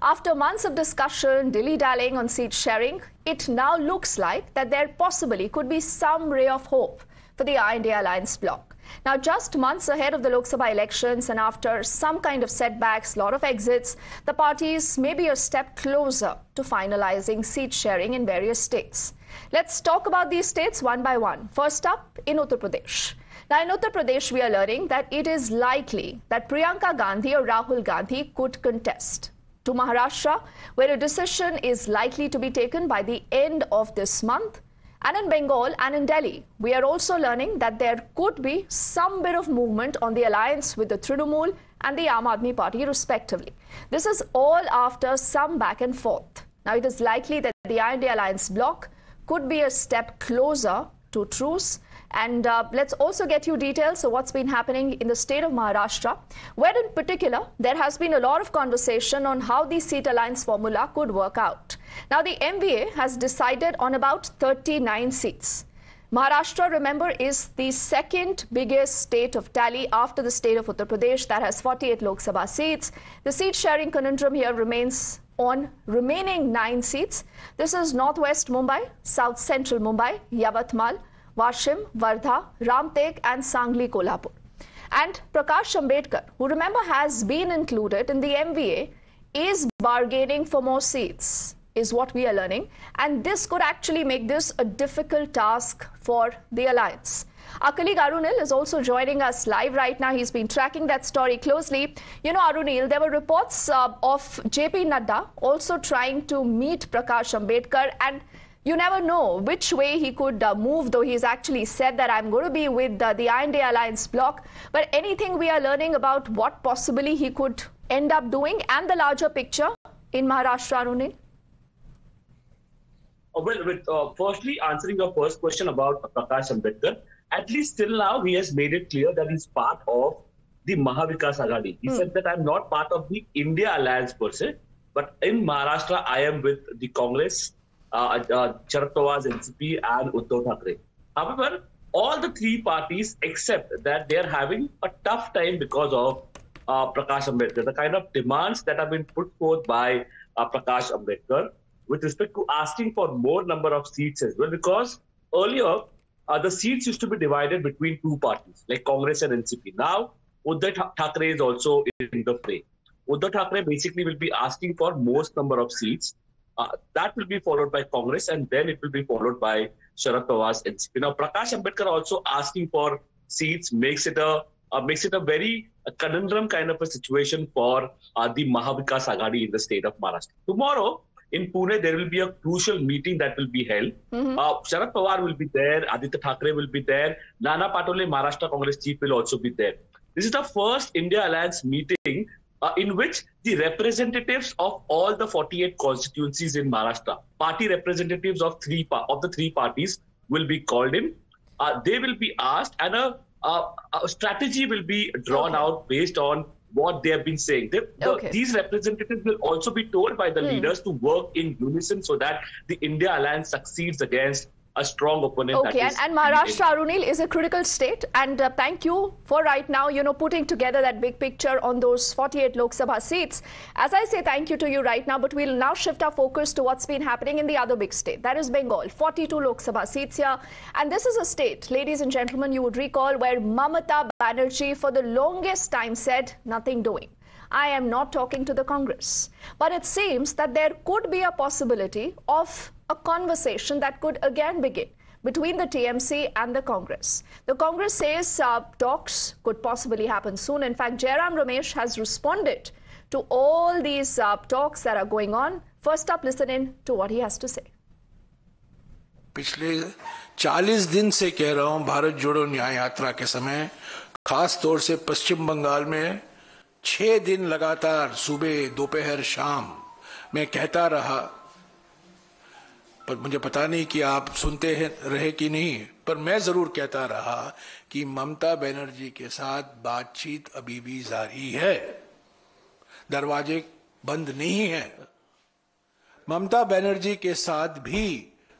After months of discussion, dilly-dallying on seat sharing, it now looks like that there possibly could be some ray of hope for the India Alliance bloc. Now, just months ahead of the Lok Sabha elections and after some kind of setbacks, lot of exits, the parties may be a step closer to finalizing seat sharing in various states. Let's talk about these states one by one. First up, in Uttar Pradesh. Now, in Uttar Pradesh, we are learning that it is likely that Priyanka Gandhi or Rahul Gandhi could contest. To Maharashtra, where a decision is likely to be taken by the end of this month. And in Bengal and in Delhi, we are also learning that there could be some bit of movement on the alliance with the Trinamool and the Aam Aadmi Party, respectively. This is all after some back and forth. Now, it is likely that the India Alliance bloc could be a step closer to truce. And let's also get you details of what's been happening in the state of Maharashtra, where in particular, there has been a lot of conversation on how the seat alliance formula could work out. Now, the MVA has decided on about 39 seats. Maharashtra, remember, is the second biggest state of tally after the state of Uttar Pradesh that has 48 Lok Sabha seats. The seat sharing conundrum here remains on remaining 9 seats. This is Northwest Mumbai, South Central Mumbai, Yavatmal, Washim, Vardha, Ramtek and Sangli Kolhapur. And Prakash Ambedkar, who remember has been included in the MVA, is bargaining for more seats, is what we are learning. And this could actually make this a difficult task for the alliance. Our colleague Arunil is also joining us live right now. He's been tracking that story closely. You know, Arunil, there were reports of J.P. Nadda also trying to meet Prakash Ambedkar, and you never know which way he could move, though he's actually said that I'm going to be with the India Alliance bloc. But anything we are learning about what possibly he could end up doing and the larger picture in Maharashtra, Arunil? Well, with firstly answering your first question about Prakash Ambedkar, at least till now he has made it clear that he's part of the Mahavikas Aghadi. He said that I'm not part of the India Alliance per se, but in Maharashtra I am with the Congress, Sharad Pawar's NCP and Uddhav Thackeray. However, all the three parties accept that they are having a tough time because of Prakash Ambedkar. The kind of demands that have been put forth by Prakash Ambedkar with respect to asking for more number of seats as well, because earlier the seats used to be divided between two parties like Congress and NCP. Now, Uddhav Thackeray is also in the fray. Uddhav Thackeray basically will be asking for most number of seats. That will be followed by Congress, and then it will be followed by Sharad Pawar's NCP. Now, Prakash Ambedkar also asking for seats makes it a very conundrum kind of a situation for the Mahavikas Aghadi in the state of Maharashtra. Tomorrow in Pune, there will be a crucial meeting that will be held. Sharad Pawar will be there, Aditya Thakre will be there, Nana Patole, Maharashtra Congress chief, will also be there. This is the first India Alliance meeting in which the representatives of all the 48 constituencies in Maharashtra, party representatives of the three parties, will be called in. They will be asked, and a strategy will be drawn out based on what they have been saying. These representatives will also be told by the leaders to work in unison so that the India Alliance succeeds against a strong opponent. Okay, and Maharashtra, Arunil, is a critical state, and thank you for right now, you know, putting together that big picture on those 48 Lok Sabha seats. As I say, thank you to you right now, but we'll now shift our focus to what's been happening in the other big state, that is Bengal. 42 Lok Sabha seats here, and this is a state, ladies and gentlemen, you would recall, where Mamata Banerjee for the longest time said nothing doing. I am not talking to the Congress. But it seems that there could be a possibility of a conversation that could again begin between the TMC and the Congress. The Congress says talks could possibly happen soon. In fact, Jairam Ramesh has responded to all these talks that are going on. First up, listen in to what he has to say. पिछले 40 दिन से कह रहा हूं, भारत जोड़ो न्याय यात्रा के समय, खास तौर से पश्चिम बंगाल में 6 दिन लगातार सुबह दोपहर शाम मैं कहता रहा, पर मुझे पता नहीं कि आप सुनते हैं रहे कि नहीं, पर मैं जरूर कहता रहा कि ममता बनर्जी के साथ बातचीत अभी भी जारी है, दरवाजे बंद नहीं है, ममता बनर्जी के साथ भी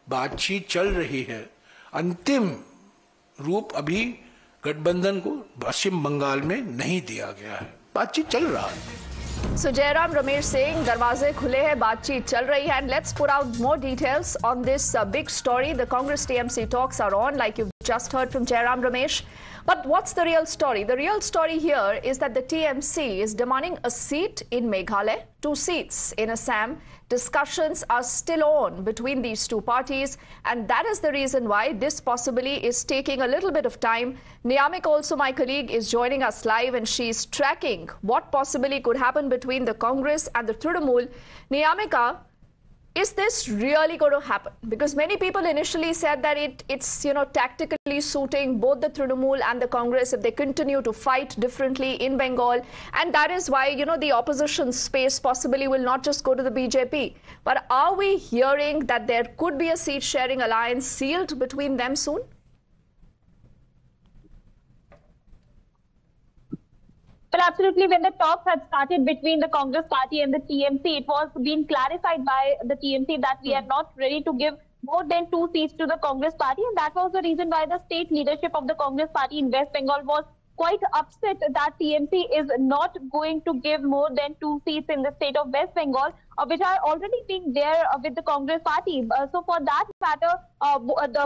बातचीत चल रही है, अंतिम रूप अभी गठबंधन को पश्चिम बंगाल में नहीं दिया गया है, बातचीत चल रहा है। So Jairam Ramesh saying darwaze khule hai, baatcheet chal rahi hai, and let's put out more details on this big story. The Congress TMC talks are on, like you've just heard from Jairam Ramesh. But what's the real story? The real story here is that the TMC is demanding a seat in Meghalaya, 2 seats in Assam. Discussions are still on between these two parties, and that is the reason why this possibly is taking a little bit of time. Niyamik, also my colleague, is joining us live, and she's tracking what possibly could happen between the Congress and the Trinamool. Niyamika, is this really going to happen? Because many people initially said that it's tactically suiting both the Trinamool and the Congress if they continue to fight differently in Bengal, and that is why the opposition space possibly will not just go to the BJP. But are we hearing that there could be a seat-sharing alliance sealed between them soon? Well, absolutely. When the talks had started between the Congress party and the TMC, it was being clarified by the TMC that we are not ready to give more than 2 seats to the Congress party. And that was the reason why the state leadership of the Congress party in West Bengal was quite upset that TMC is not going to give more than 2 seats in the state of West Bengal, which are already being there with the Congress party. So for that matter,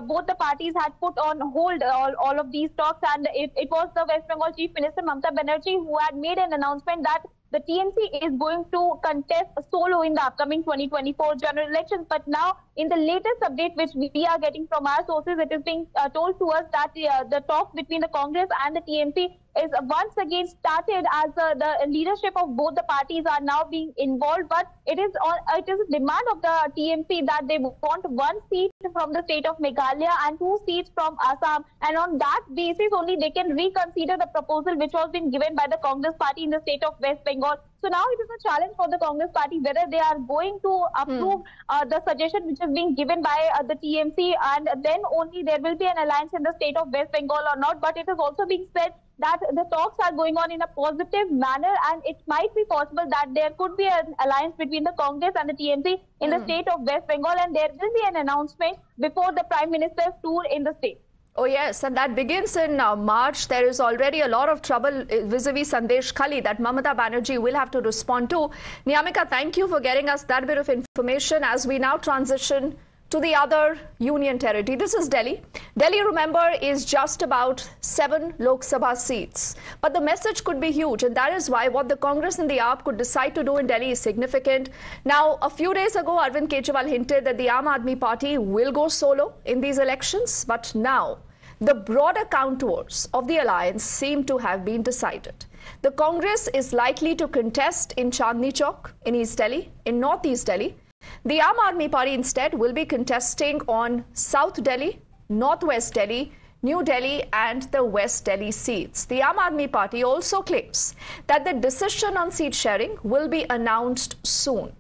both the parties had put on hold all of these talks, and it was the West Bengal Chief Minister Mamata Banerjee who had made an announcement that the TMC is going to contest solo in the upcoming 2024 general elections. But now, in the latest update which we are getting from our sources, it is being told to us that the talks between the Congress and the TMC is once again started, as the leadership of both the parties are now being involved. But it is a demand of the TMC that they want 1 seat from the state of Meghalaya and 2 seats from Assam, and on that basis only they can reconsider the proposal which was been given by the Congress party in the state of West Bengal. So now it is a challenge for the Congress party whether they are going to approve the suggestion which is being given by the TMC, and then only there will be an alliance in the state of West Bengal or not. But it is also being said that the talks are going on in a positive manner, and it might be possible that there could be an alliance between the Congress and the TMC in the state of West Bengal, and there will be an announcement before the Prime Minister's tour in the state. Oh yes, and that begins in March. There is already a lot of trouble vis-a-vis Sandesh Khali that Mamata Banerjee will have to respond to. Niyamika, thank you for getting us that bit of information as we now transition to the other union territory. This is Delhi. Delhi, remember, is just about 7 Lok Sabha seats. But the message could be huge, and that is why what the Congress and the AAP could decide to do in Delhi is significant. Now, a few days ago, Arvind Kejriwal hinted that the Aam Aadmi Party will go solo in these elections. But now, the broader contours of the alliance seem to have been decided. The Congress is likely to contest in Chandni Chowk in East Delhi, in North East Delhi. The Aam Aadmi Party instead will be contesting on South Delhi, Northwest Delhi, New Delhi and the West Delhi seats. The Aam Aadmi Party also claims that the decision on seat sharing will be announced soon.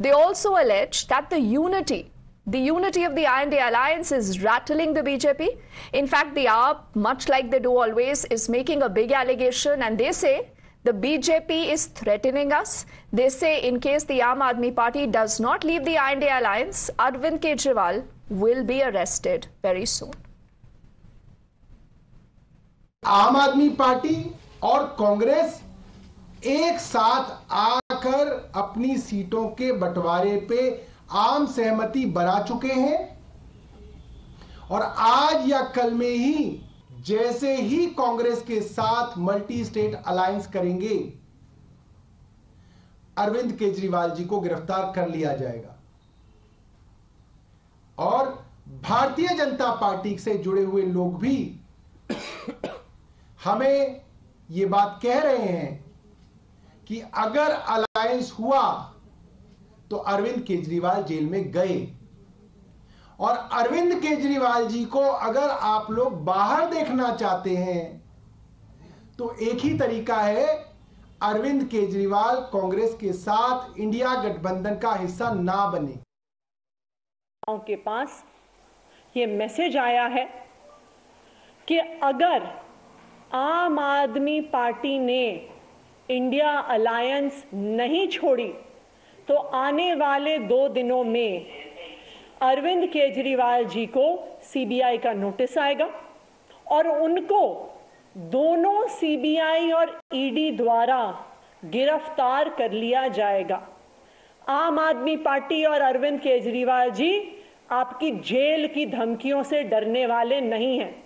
They also allege that the unity of the IND alliance is rattling the BJP. In fact, the AAP, much like they do always, is making a big allegation, and they say the BJP is threatening us. They say in case the Aam Aadmi Party does not leave the IND alliance, Arvind Kejriwal will be arrested very soon. Aam Aadmi Party और कांग्रेस एक साथ आकर अपनी सीटों के बंटवारे पे आम सहमति बना चुके हैं, और आज या कल में ही जैसे ही कांग्रेस के साथ मल्टी स्टेट अलायंस करेंगे, अरविंद केजरीवाल जी को गिरफ्तार कर लिया जाएगा और भारतीय जनता पार्टी से जुड़े हुए लोग भी हमें ये बात कह रहे हैं कि अगर अलायंस हुआ तो अरविंद केजरीवाल जेल में गए, और अरविंद केजरीवाल जी को अगर आप लोग बाहर देखना चाहते हैं तो एक ही तरीका है, अरविंद केजरीवाल कांग्रेस के साथ इंडिया गठबंधन का हिस्सा ना बने। उनके पास ये मैसेज आया है कि अगर आम आदमी पार्टी ने इंडिया अलायंस नहीं छोड़ी तो आने वाले 2 दिनों में अरविंद केजरीवाल जी को सीबीआई का नोटिस आएगा और उनको दोनों सीबीआई और ईडी द्वारा गिरफ्तार कर लिया जाएगा। आम आदमी पार्टी और अरविंद केजरीवाल जी आपकी जेल की धमकियों से डरने वाले नहीं हैं।